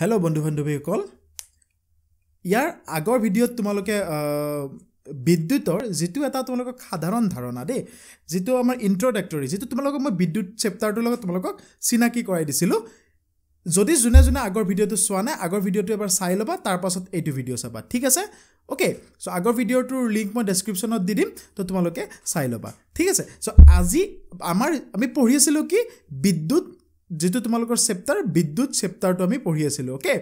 Hello बंधु बान्धवीসকল यार Agar video तुमलोके विद्युतर जीतु एटा तुमलोक साधारण धारणा दे जीतु आमार इंट्रोडक्टरी जीतु तुमलोक मैं विद्युत चैप्टारटो लगत तुमलोक सिनाकी कराइ दिसिलु जदि जुने जुने आगर भिडिओटो सोआ ना आगर भिडिओटो एबार साइ लबा तार पाছত एटु भिडिओ साबा ठीक आसे ओके सो आगर भिडिओटोर लिंक मैं डेस्क्रिप्शनत दि दिम तो तुमलोके साइ लबा ठीक आसे सो আজি आमार आमी पढि आसिलु कि विद्युत जीतु तुमलोकर चैप्टार विद्युत चैप्टार तो आमी पढ़ी आसिलो ओके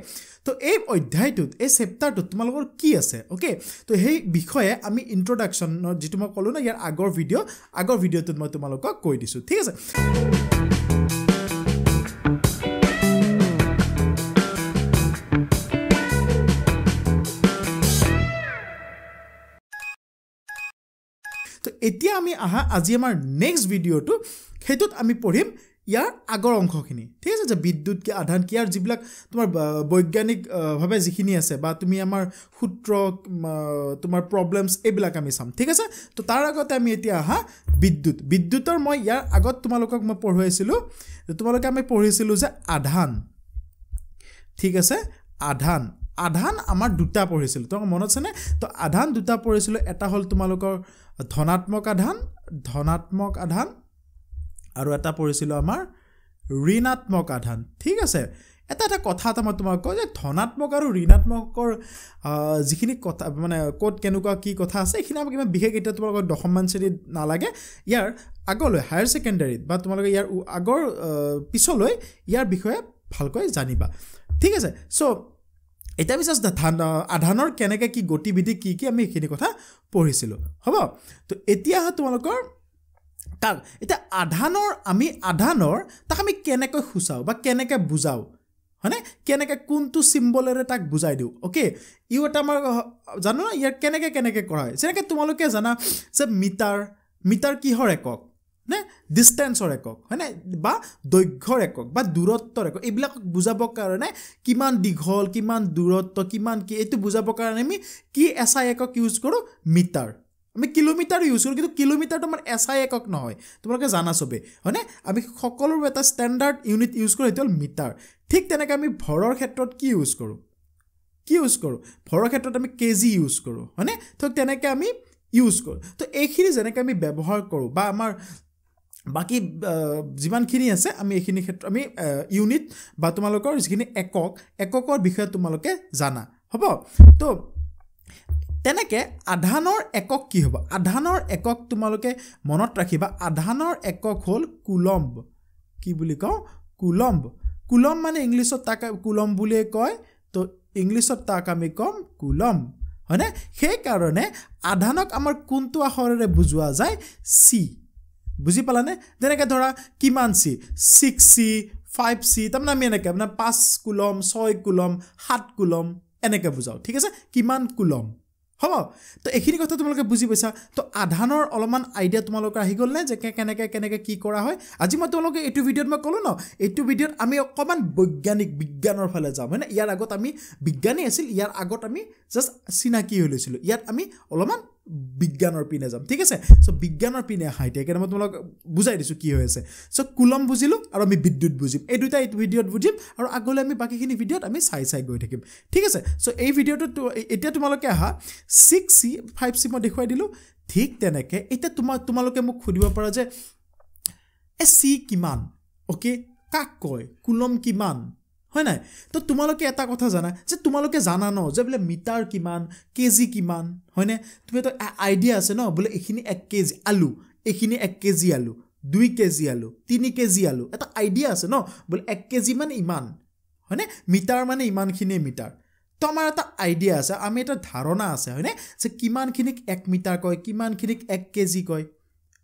तो ए अध्यायटुत ए चैप्टारटुत तुमलोकर की आसे ओके तो हे विषय आमी इंट्रोडक्शन जीतु म कलो ना यार आगर भिडिओटुत म तुमलोकक কৈ দিছো ठीक আছে तो এতিয়া आमी আহা আজি আমাৰ নেক্সট ভিডিওটো হেতুত आमी পঢ়িম यार आगर अंशखिनि ठीक है जो विद्युत के आधान कि जीव तुम वैज्ञानिक भाव जीखनी आसे तुम आम सूत्र तुम प्रब्लेम्स ये चाम ठीक है तो तार आगते आम इतना अहा विद्युत विद्युतर मैं यार आगत तुम लोग मैं पढ़ाई तुम पढ़ी आधान ठीक है आधान आधान आम दूटा पढ़ी तुम मन आने तो आधान दूटा पढ़ी एट हल तुम लोग धनात्मक आधान और एटा पढ़िसिलो आमार ऋणात्मक आधान ठीक आछे एटा एटा कथा आमा तुमक कय जे धनात्मक और ऋणात्मकर जिखिनि कथा माने कोट केनुका की कथा आछे एखिनि आमि बिखेख एटा तुमक दशम मान श्रेणी नालागे यार आगल हायर सेकेंडरी बा तुमक यार आगर पिछलै यार विषय भालकै जानिबा ठीक आछे सो एटा विशेष आधानर केनेके की गतिविधि की आमि एखिनि कथा पढ़िसिलो हबो तो एतिया तुमलोकर तक इतना आधानर तक आम के सूचाओं के बुझाओ है के कौन सिम्बलेरे तक बुझा दूँ ओके इो एट जानो ना यार के तुम लोग जाना से मीटार मीटार किहर एकक ने डिस्टेन्सर एकक है दैर्घ्यर एकक दूरत्वर एकक यक बुझाब कारण कि दीघल कि दूरत्व कि बुझा कारण कि एसआई एकक यूज करूँ मीटार आम किलोमीटर यूज करूँ कि किलोमीटर तो मैं एसआई एकक नय तुम लोग जाना सबे है आम सको एट स्टैंडार्ड यूनिट यूज करूँ हल मीटार ठीक तैने भर क्षेत्र की यूज करूँ भर क्षेत्र में केजी यूज करूँ है तो तैने यूज करूँ तो ये जैसे व्यवहार करूँ आम बाकी जिमानखिनि आछे आमी एखिनि क्षेत्र आमी यूनिट बा तुमलोकर जिखिनि एकक एककर विषय तुम लोग जाना हब तो तेनेके आधानर एकक कि हबो आधानर एकक तुमलोके मनत राखिबा आधानर एकक हल कुलम्ब कि बुली कओ कुलम्ब कुलम्ब माने इंग्लिशत ताक कुलम्ब बुलिए कय तो इंग्लिशत ताक आमी कम कुलम्ब हैने हे कारणे आधानक आमार कोनटु आखरेरे बुझुआ जाय सी बुझि पालाने जेनेके धरा किमान सी 6c 5c तमना मेनेके अपना 5 कुलम्ब 6 कुलम्ब 7 कुलम्ब एनेके बुझाओ ठीक आछे किमान कुलम्ब हम तो ये कथा तुम लोग बुझी पासा तो आधानर अलमान आइडिया तुम लोग गल ने के करा है आज मैं तुम लोग यू भिडिओ मैं कलो न यू भिडिओत आम अकान वैज्ञानिक विज्ञानर फाले जाम है यार आगत आम विज्ञानी आस आगत आम जस्ट चिनाकी लैसी इतना अलमान विज्ञानर पिने जाम ठीक है सो विज्ञानर पिने हाँ इतना मैं तुम लोग बुझा दी कि सो कुलम बुझिल और आम विद्युत बुझीम ये दुटा भिडिओत बुझीम और आगे आम बाकी भिडिओत आम चाय गई थकिम ठीक है सो ये भिडिओ इतना तुम लोग अहा 6c 5c मैं देखाई दिल ठीक तैने तुम लोग मैं खुद पारा जे सी किमान ओके काक कय कुलम किमान है ना तो तुम लोग एट कथा जाना जो तुम लोग जाना न जो बोले मीटार किमान केजी किमान है ना तुम तो आइडिया आसे न बोले ये 1 केजी आलू ये 1 केजी आलू 2 केजी आलू 3 केजी आलू एट आइडिया आसे न बोले 1 केजी मान इमान है ना मीटार माने इमानखिनि मीटार तो आमार एट आइडिया आसे आम एट धारणा आसे है ना जे किमानखिनिक 1 মিটার कय किमानखिनिक 1 কেজি कय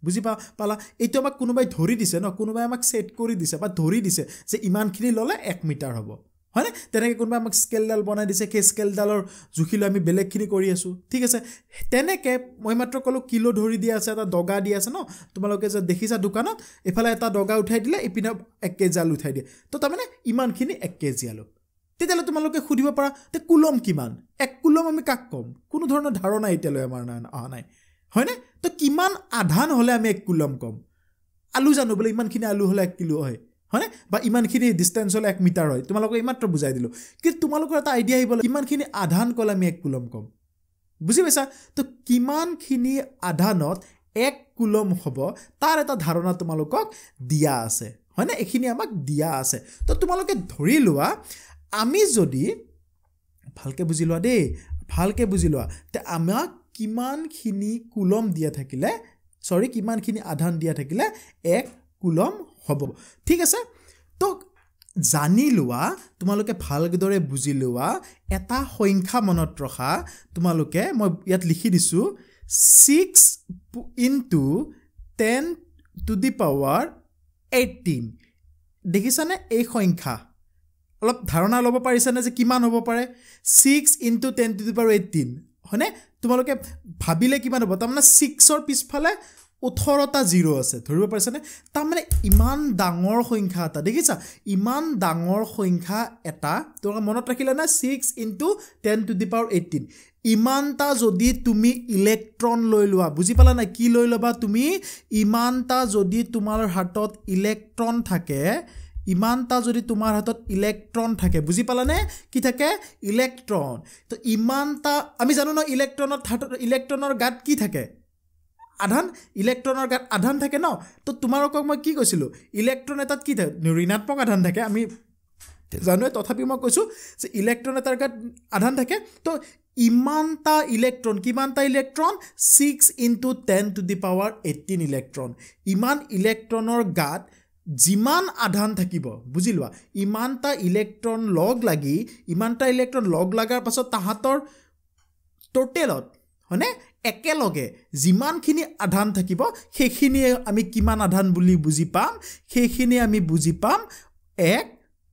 बुझी पाला ये आमक कोनोबाई धरि दिसे न कोनोबाई आमक सेट करि दिसे बा धरि दिसे जे इमानखिनि लले 1 মিটার हबो है ना तेने कोनोबाई आमक स्केलडाल बनाई दिसे के स्केलडालर जुखिलो आमी बेलेगखिनि करि आसु ठीक आछे तेनेके মই মাত্ৰ কলো কিলো ধৰি দিয়া আছে এটা ডগা দিয়া আছে ন তোমালোকে যে দেখিছা দোকানত এফালে এটা ডগা উঠাই দিলে ইপিনে 1 কেজি আলু উঠাই দিয়ে তো তাৰমানে ইমানখিনি 1 কেজি আলু तेल तुम लोग सूद पा कुलम कि 1 কুলম आम काक कम कोनो धारणा इतना अहा ना है ना तो किमान आधान हमें 1 কুলম कम आलू जानो बोले इमानखिनि आलू हमें 1 কিলো है है इमानখিনি डिस्टेंस हल 1 মিটাर है तुम लोग मात्र बुझा दिल कि तुम लोग आइडिया इमानখিনি आधान कल आम 1 কুলম कम बुझी पासा तो किमानখিনি आधानत 1 কুলম हम तार एटा धारणा तुम लोग दिया आसे है ना एखिनि आमाक दिया आसे तो तुम लोग धरि लुआ आमी जदि भालके बुझि लुआ दे भालके बुझि लुआ ते आमाक किमानখিনি কুলম दिया थाकिले सॉरी किमानখিনি आधान दिया थाकिले 1 কুলম हम ठीक है तो जानी लुआ तुम लोग भलदरे बुझी लुआ एटा संख्या मनत रखा तुम लोग मैं इतना लिखी दिसु 6 × 10 to the power 18 देखिसाने ये संख्या अलग धारणा लब पारिछाने किमान होब पारे 6 × 10 to the power 18 हने तुम लोग भाविले किमान होब तारमाने 6 पिछफाले 18टा जिरो आसे धरिब पारिछाने तारमाने इमान डांगर संख्या एटा देखिसा इमान डांगर संख्या एटा तुम मनत राखिला ना 6 × 10 to the power 18 इमानटा जदि तुमी इलेक्ट्रन लई लुआ बुझी पाला ना कि लई लबा तुमी इमानटा जदि तुमार हातत इलेक्ट्रन थाके इमानटा जदि तुमार हातत इलेक्ट्रन थाके बुझी पाला ने कि थाके इलेक्ट्रन तो इमानटा आमी जानो ना इलेक्ट्रनर हातत इलेक्ट्रनर गात कि थाके आधान इलेक्ट्रनर गात आधान थाके न तो तुमारक मैं कि कइसिलो इलेक्ट्रन एटात कि थाके ऋणात्मक आधान थाके आमी जानो तथापि मैं कैसो जे इलेक्ट्रन एटार गात आधान थाके तो किमानटा electron 6 × 10 to the power 18 electron इमान इलेक्ट्रनर गात जिमान आधान थाकिब बुझी लुआ इमानटा इलेक्ट्रन लग लगी इमानटा इलेक्ट्रन लग लागार पाছত তাহাতৰ টোটেলত হনে एकेलगे जिमानखिनि आधान थाकिब सेखिनि आमी किमान आधान बुली बुझी पाम सेखिनि आमी बुझी पाम 1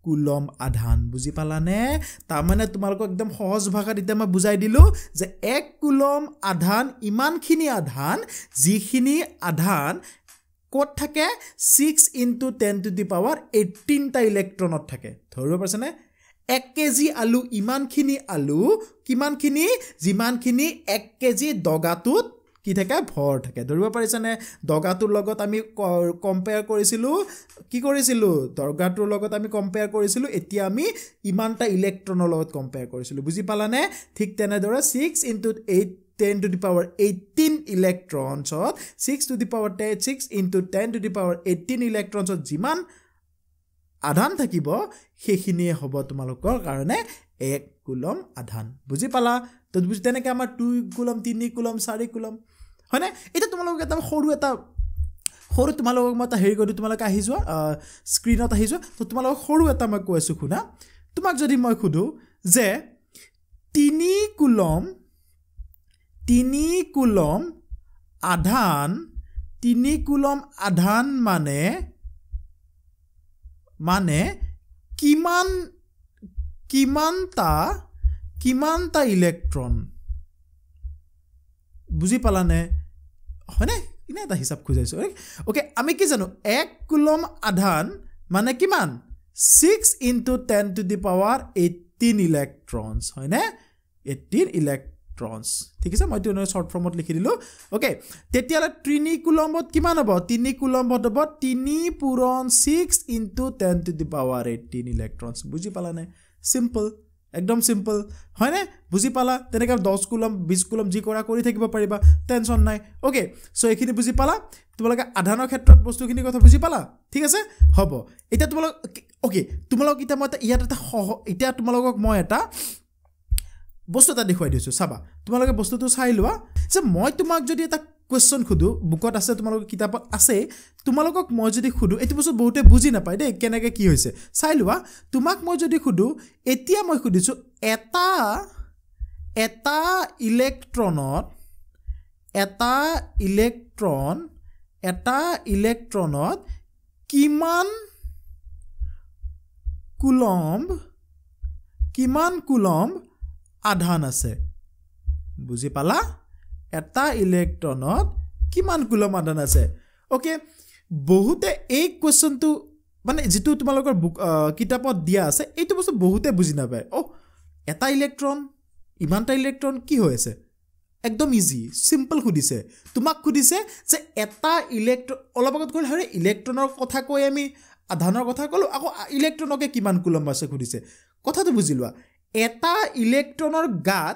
কুলম আধান বুঝি পালানে তার মানে তোমালোকক একদম সহজ ভাষাত এটা মই বুঝাই দিলো যে 1 কুলম আধান ইমানখিনি আধান যিখিনি আধান কোট থাকে 6 × 10 to the power 18 টা ইলেক্ট্রনত থাকে ধৰিব পারছনে 1 কেজি আলু ইমানখিনি আলু কিমানখিনি যিমানখিনি 1 কেজি দগাটোত कि थे भर थे धरब पारिछाने दगाटोर लगत आमी कम्पेयर करिसिलु कि करिसिलु दगाटोर लगत आमी कम्पेयर करिसिलु एतिया आमी इमानटा इलेक्ट्रনৰ लगत कम्पेयर करिसिलु बुझी पालाने ठीक तेने दरे 6 × 10 to the power 18 electrons 6 × 10 to the power 18 electrons जिमान आधान थाकिब सेखिनिए हब तुमालोकर कारणे 1 কুলম आधान बुझी पाला तो बुझते के आम 2 কুলম 3 কুলম 4 কুলম है ना इतना तुम लोग तुम लोग मैं हेरी कर तुम लोग स्क्रीन तो तुम लोग मैं कह आसो शुना तुमक जो मैं सोधो जे 3 কুলম आधान 3 কুলম आधान माने माने किमानटा इलेक्ट्रन बुझी पालाने है ना इतना हिसाब खुजाइस ओके आम कि जानो 1 কুলম आधान माने किमान 6 × 10 to the power 18 इलेक्ट्रन्स है ना 18 इलेक्ट्रन्स ठीक है मैं शॉर्ट फॉर्मत लिखी दिल ओके 3 কুলমত किमान हम 3 কুলমত हम 3 × 6 × 10 to the power 18 इलेक्ट्रन्स बुझी पालाने सिम्पल एकदम सिम्पल है ना बुझी पाला तेने 10 কুলম 20 কুলম जी करा करी থাকিব পাৰিবা टेंशन নাই ओके सो एखिनि बुझी पाला तुम लोग आधानर क्षेत्र बस्तुखिनि कथा बुझी पाला ठीक आछे हब इतना तुम लोग ओके तुम लोग इतना मैं इतना तुम लोग मैं एटा बस्तु एटा देखाइ दिसु साबा तुम लोग बस्तुটো চাই লওয়া যে মই তোমাক যদি এটা क्वेश्चन खुदो बुकत आसे तुम लोग किताबत आसे तुम लोग मैं जो खुदो ये बस बहुते बुझी नपाय दे केनेके कि होइसे चाइ लुआ तुमक मैं जो खुदो एतिया मैं खुदिसु এটা ইলেক্ট্রনত কিমান কুলম আধান আছে বুঝি পালা एटा इलेक्ट्रनत किमान কুলম आधान आसे ओके बहुते एक क्वेश्चन तो माने जी तुम लोग किताबत दिया आसे ये बस बहुते बुझी ना पाए ओ एटा इलेक्ट्रन इमानटा इलेक्ट्रन कि हो आसे एकदम इजी सिम्पल खुदिसे तुमक खुदिसे जे एटा इलेक्ट्रन अलग आगत कल हरे इलेक्ट्रनर कथा कै आमी धानर कथा कलो आको इलेक्ट्रनके किमान कूलम आछे खुदिसे कथातो बुझि लवा एटा इलेक्ट्रनर गात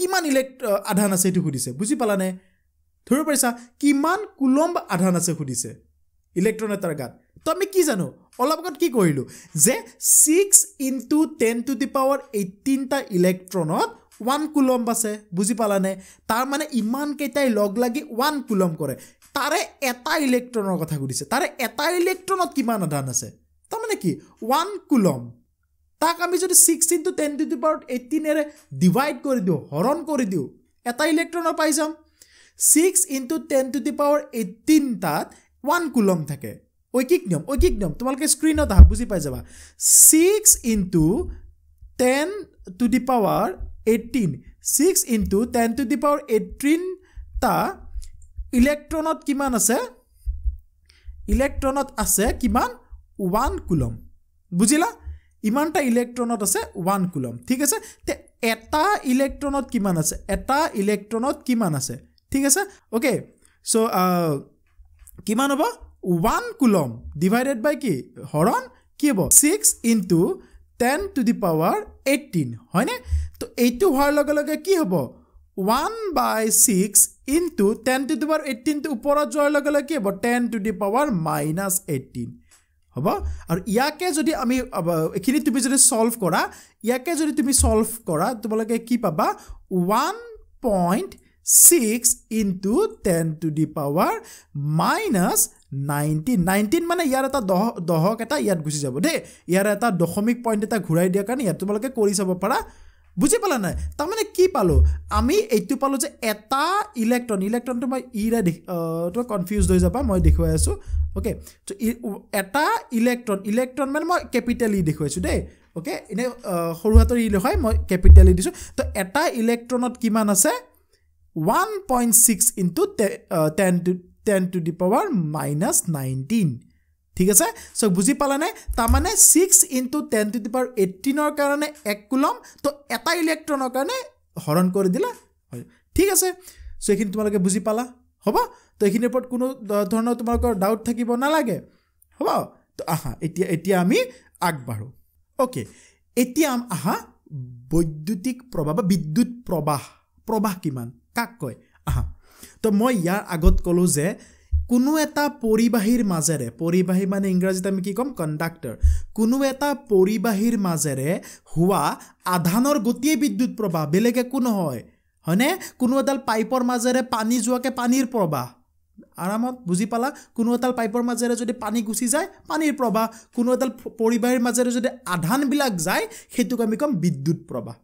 किमान आधान आछे एतु खुदिसे बुझि पालाने थोर पैसा किमान कूलम आधान आछे खुदिसे इलेक्ट्रन एटार गात तो आमी कि जानो अलप आगत कि कहिलो जे 6 × 10⁻¹৮ टा इलेक्ट्रनत 1 कूलम आछे बुझि पालाने तार माने इमान केटाय लग लागि 1 कूलम करे तारे एटा इलेक्ट्रनर कथा कइसे तारे एटा इलेक्ट्रनत किमान आधान आछे तार माने कि 1 कूलम ताक आमी जदि 6 × 10⁻¹৮ एरे डिवाइड करि दिउ हरण करि दिउ एटा इलेक्ट्रनर पाइ जाम 6 × 10⁻¹৮ तात 1 कूलम थाके ओइकिक नियम तोमालोके स्क्रीनत आहा बुझि पाइ जाबा 6 × 10⁻¹৮ 6 × 10⁻¹৮ ता इलेक्ट्रनत किमान आसे इलेक्ट्रनत आसे किमान 1 कूलम बुझिला इमानटा इलेक्ट्रनत आसे 1 कूलम ठीक आसे ते एटा इलेक्ट्रनत किमान आसे एटा इलेक्ट्रनत किमान आसे ठीक आसे ओके सो किमान हबो 1 कूलम डिवाइडेड बाय की हरण की हबो 6 × 10⁻¹৮ হয়নে তো এইটো হৰ লগে লগে কি হ'ব 1/6 × 10⁻¹৮ তে ওপৰত যোৱাৰ লগে লগে কি হ'ব 10⁻¹৮ হ'ব আৰু ইয়াকে যদি আমি এখিনি তুমি যদি সলভ কৰা ইয়াকে যদি তুমি সলভ কৰা তোমালোকে কি পাবা 1.6 × 10⁻¹৯ 19 माने यार एटा दहक एटा यात गुसि जाबो दे यार एटा दशमिक पॉइंट एटा घुराई दिया कारण यात तुमलके करि सब पारा बुझि पाला ना त माने की पालो आमी एतु पालो जे एटा इलेक्ट्रन इलेक्ट्रन तो मा इरा तो कन्फ्यूज होय जाबा মই দেখুৱাই আছো ओके तो एटा इलेक्ट्रन इलेक्ट्रन माने মই कैपिटल इ देखुৱাইছো दे ओके इने हरु हाতৰ इ লখাই মই कैपिटल इ দিছো তো एटा इलेक्ट्रनत কিমান আছে 1.6 × 10⁻−19 ठीक আছে সো বুঝি পালা না তার মানে 6 × 10⁻¹৮ ৰ কাৰণে 1 কুলম তো এটা ইলেক্ট্রনৰ কাৰণে হৰণ কৰি দিলা ঠিক আছে সো এখিনি তোমালোকে বুঝি পালা হবা তো এখিনি ওপৰত কোনো ধৰণৰ তোমালোকৰ ডাউট থাকিব না লাগে হবা তো আহা এতিয়া আমি আগবাঢ়ো ওকে এতিয়া আহা বৈদ্যুতিক প্রবাহ বা বিদ্যুৎ প্রবাহ প্রবাহ কিমান কাক কয় আহা তো মই ইয়াৰ আগত কলো যে कुनु एता परिबाहिर माजेरे परिबाहि माने इंग्रजीत आमी कि कम कंडक्टर कुनु एता परिबाहिर माजेरे हुआ आधानर गतिये विद्युत प्रवाह बेलेगे कोन होय हने कुनु एडाल पाइपर माजेरे पानी जुवाके पानीर प्रवाह आरामत बुझि पाला कुनु एडाल पाइपर माजेरे जदि पानी गुसि जाय पानीर प्रवाह कुनु एडाल परिबाहिर माजेरे जदि आधान बिलाक जाय हेतुक आमी कम विद्युत प्रवाह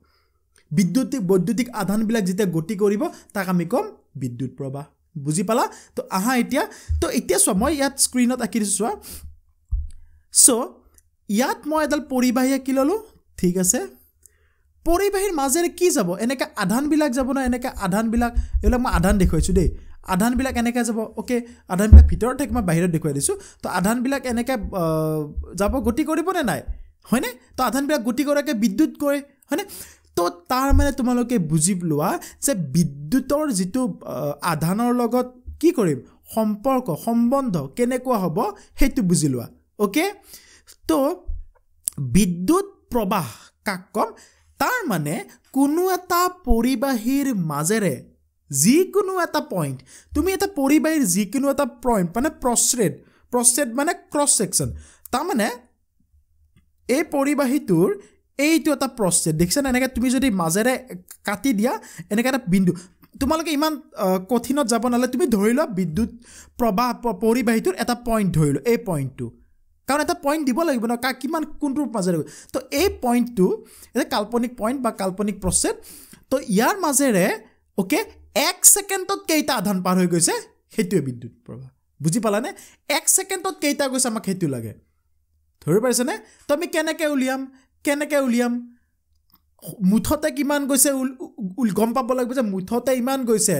विद्युतिक वैद्युतिक आधान बिलाक जिते गति करिबो ताक आमी कम विद्युत प्रवाह बुझि पाला तो आहा इतिया तो इतिया सो মই ইয়াত স্ক্রিনত আকি দিছো সো ইয়াত মই এডাল পৰিবাহিয়া কি ললো ঠিক আছে পৰিবাহিৰ মাজেৰে কি যাব এনেকা আধান বিলাক যাব না এনেকা আধান বিলাক এলা মই আধান দেখাইছো দে আধান বিলাক এনেকা যাব ওকে আধান বিলাক ভিতৰ থেকে মই বাহিৰত দেখাই দিছো তো আধান বিলাক এনেকা যাব গতি কৰিব নে নাই হয়নে তো আধান বিলাক গতি কৰাকে বিদ্যুৎ কৰে হয়নে तो तार माने तुमालोके बुझि लवा जे विद्युतर जितु आधानर लगत की करिम सम्पर्क सम्बन्ध केनेकुवा हबो हेतु बुझि लवा ओके तो विद्युत प्रवाह काक कम तार माने कुनु एटा परिबाहिर माजेरे जिकुनु एटा पॉइंट तुमी एटा परिबाहिर जिकुनु एटा पॉइंट माने प्रस्रेट प्रस्रेट माने क्रॉस सेक्शन तार माने ए परिबाहितुर এইটো এটা প্রস্রেট দেখছেন এনেকে তুমি যদি মাজেৰে কাটি দিয়া এনেকে এটা বিন্দু তোমালোকে ইমান কঠিনত যাব নালে তুমি ধৰিলা বিদ্যুৎ প্রবাহ পৰিবাহিতৰ এটা পইণ্ট ধৰিলো এই পইণ্টটো কাৰণ এটা পইণ্ট দিব লাগিব না কিমান কোনটো মাজেৰে তো এই পইণ্টটো এটা কাল্পনিক পইণ্ট বা কাল্পনিক প্রস্রেট তো ইয়াৰ মাজেৰে ওকে 1 সেকেন্ডত কেইটা আধান পাৰ হৈ গৈছে সেইটো বিদ্যুৎ প্রবাহ বুজি পালা নে 1 সেকেন্ডত কেইটা গৈছে আমাক সেইটো লাগে ধৰি পাইছা নে তুমি কেনেকে উলিয়াম কেনেকে উলিয়াম মুঠতে কিমান গৈছে গম পাব লাগিব যে মুঠতে ইমান গৈছে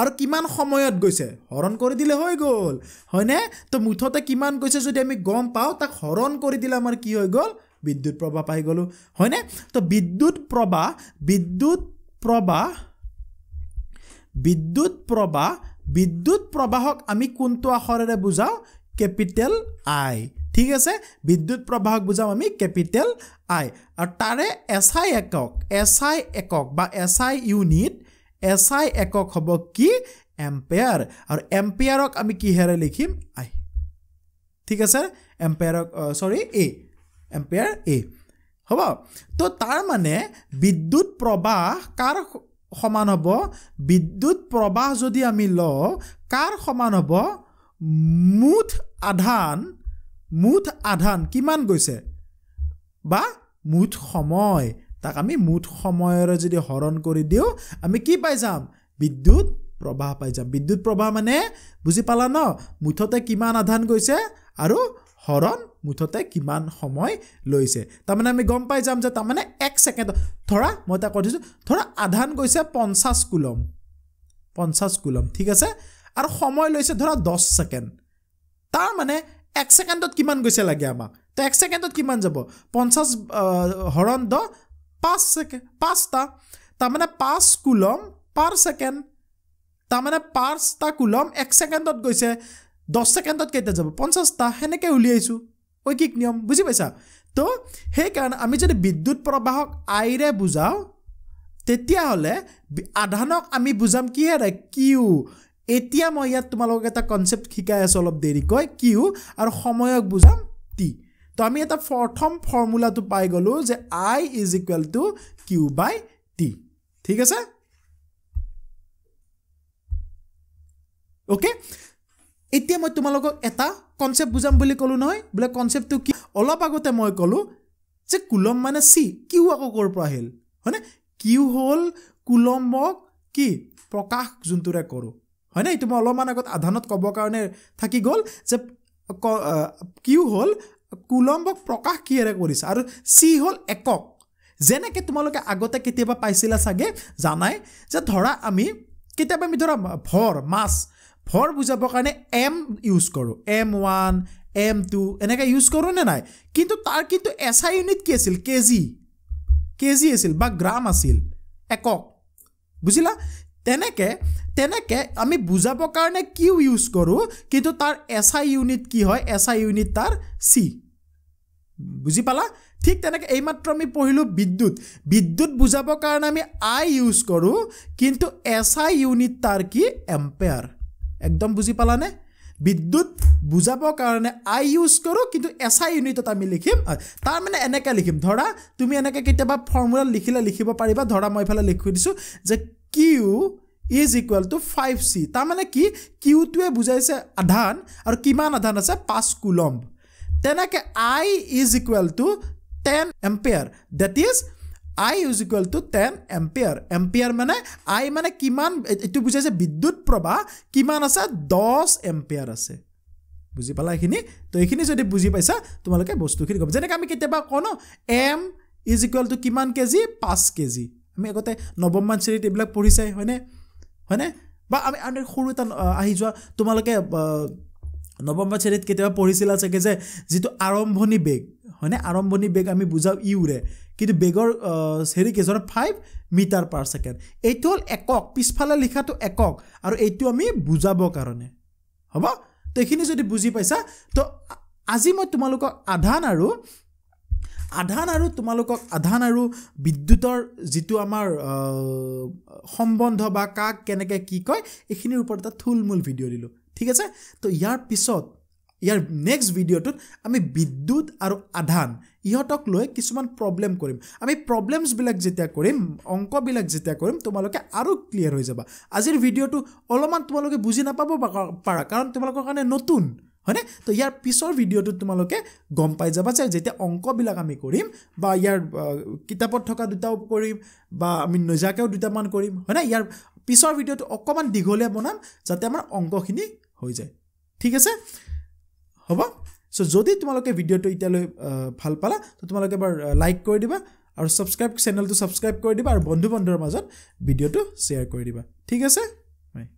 আৰু কিমান সময়ত গৈছে হৰণ কৰি দিলে হৈ গল হয়নে তো মুঠতে কিমান গৈছে যদি আমি গম পাও তাক হৰণ কৰি দিলে আমাৰ কি হৈ গল বিদ্যুৎ প্ৰবাহ পাই গলো হয়নে তো বিদ্যুৎ প্ৰবাহক আমি কোনটো আখৰেৰে বুজাও कैपिटल आई ठीक है से विद्युत प्रवाह बुझाम कैपिटल आई और तारे एसआई एकक एसआई यूनिट एसआई एकक हब कि एम्पेयर और एम्पेयरक आमी कि हेरे लिखिम आई ठीक है sir ampere sorry A ampere A हम तो तार माने विद्युत प्रवाह कार समान हम विद्युत प्रवाह जदि आमी ल कार समान हम মুঠ আধান কিমান গৈছে বা মুঠ সময় তাক আমি মুঠ সময়ৰ যদি হৰণ কৰি দিও আমি কি পাই যাম বিদ্যুৎ প্ৰবাহ পাই যাম বিদ্যুৎ প্ৰবাহ মানে বুজি পালা ন মুঠতে কিমান আধান গৈছে আৰু হৰণ মুঠতে কিমান সময় লৈছে তাৰ মানে আমি গম পাই যাম যে তাৰ মানে 1 সেকেন্ড ধৰা মই তা কৈছো ধৰা আধান গৈছে 50 কুলম ঠিক আছে আৰু সময় লৈছে ধৰা 10 সেকেন্ড তাৰ মানে 1 सेकेंडत किमान गयसे लागे आमा तो 1 सेकेंडत किमान जाबो 50 हरण द 5 सेकेंड 5 ता ता माने 5 कुलम पर सेकेंड ता माने 5 ता कुलम 1 सेकेंडत गयसे 10 सेकेंडत केते जाबो 50 ता हेनेके उलियाइसु ओइकिक नियम बुझि पाइसा तो हे कारण आमी जदि विद्युत प्रवाहक आई रे बुझाओ तेतिया होले आधानक आमी बुझाम कि हे रे किउ एतिया मैं इतना तुम लोग कन्सेप्ट शिकाय आसो अलग देरिक किउ और समय बुझाम टी तो आम प्रथम फर्मुला तो पाई गलो जे I is equal to Q by T ठीक है ओके एतिया मैं तुम लोग एटा कन्सेप्ट बुझाम बोली कलो नय बोले कन्सेप्ट तो कि अलग आगते मैं कलो जे कुलम माने सी किउ आको कर पाहिल हैने किउ होल कुलमक कि प्रकाश जुनतुरे करो है ना तुम अलमान आगत आधानत कब कारण थी गल किउ हल कुलम्बक प्रकाश किए और सी हल एकक जेने के तुम लोग आगते केतियाबा पाइसिला सागे जानाय जे धरा आमी केतियाबा आमी धरा भर मास भर बुझाब कारण एम यूज करो M1 M2 एनेके यूज करो ने ना किंतु तार किंतु एसआई यूनिट कि आसिल केजी आसिल बा ग्राम आसिल एकक बुझिला तेनेके तेनेके आमी बुझाब कारणे किउ यूज करूँ किंतु तार एसआई यूनिट कि हय एसआई यूनिट तार सी बुझी पाला ठीक तेनेके एइमात्र आमी पढ़िलो विद्युत विद्युत बुझाब कारणे आमी आई यूज करूँ किंतु एसआई यूनिट तार कि एम्पेयर एकदम बुझी पाला ने विद्युत बुझाब कारणे आई यूज करूँ किंतु एसआई यूनिटत आमी लिखिम तार माने एनेके लिखिम धरा तुमी एनेके केतियाबा फर्मुला लिखिला लिखिब पारिबा धरा मैं इफाले लिखि दिसु जे Q is equal to 5C तारमाने कि Q तुए बुझाइसे आधान और किमान आधान आछे 5 कुलम्ब तेनाके I is equal to 10 ampere that is I is equal to 10 ampere ampere माने I माने किमान एतु बुझाइसे विद्युत प्रवाह किमान आछे 10 एम्पेयर आछे बुझि पाला एखिनि तो एखिनि जदि बुझि पाइसा तुमालोके बस्तुखिनि गम जेनेके आमी केतेबा कोन M is equal to किमान केजी 5 केजी আমি আগতে নবম মান শ্রেণীত এইবিলাক পঢ়িছাই হয়নে হয়নে বা আমি আনে সৰু এটা আহি যোৱা তোমালোকে নবম মান শ্রেণীত কেতিয়াবা পঢ়িছিলা চাগে যে যেটো আৰম্ভণি বেগ হয়নে আৰম্ভণি বেগ আমি বুজাও ইউ ৰে কিন্তু বেগৰ হেৰি কেজৰ 5 মিটাৰ পাৰ সেকেন্ড এইটো হল একক পিছফালে লিখাটো একক আৰু এইটো আমি বুজাব কাৰণে হ'ব তো এখিনি যদি বুজি পাইছা তো আজি মই তোমালোকক आधान आरु तुमालोक आधान आरु विद्युतर जितु आमार सम्बन्ध बा काक केनेके की कय एखिनिर उपरता थुलमूल भिडिओ दिलो ठीक आछे तो यार पिसत यार नेक्स्ट भिडिओटत आमी विद्युत आरु आधान इहटक लय किछुमान प्रब्लेम करिम आमी प्रब्लेम्स बिलाक जेतिया करिम अंक बिलाक जेतिया करिम तुमालोके आरु क्लियर হৈ যাবা আজিৰ ভিডিওটো অলমান तुमालोके बुझि नापाब पारा कारण तुमालोকৰ কাৰণে নতুন है तो यार पिछर भिडिओ तुम लोग गम पाई जाबा जेते अंकबिल करीम बा यार किताबत थका दुटाओ करीम बा आमी नजाकेओ दुटामान करीम है ना यार पिछर भिडिओ अकमान दीघलिया बनाम जाते आमार अंकखिनि हो जाए ठीक आछे हबो सो जदि तुम लोग भिडिओ इतियालै भाल पाला तो तुम लोग एबार लाइक कर दिबा और सबसक्राइब चैनल तो सबसक्राइब कर दिबा और बंधु बान्धवर मजत भिडिओ शेयर कर दिबा ठीक आछे।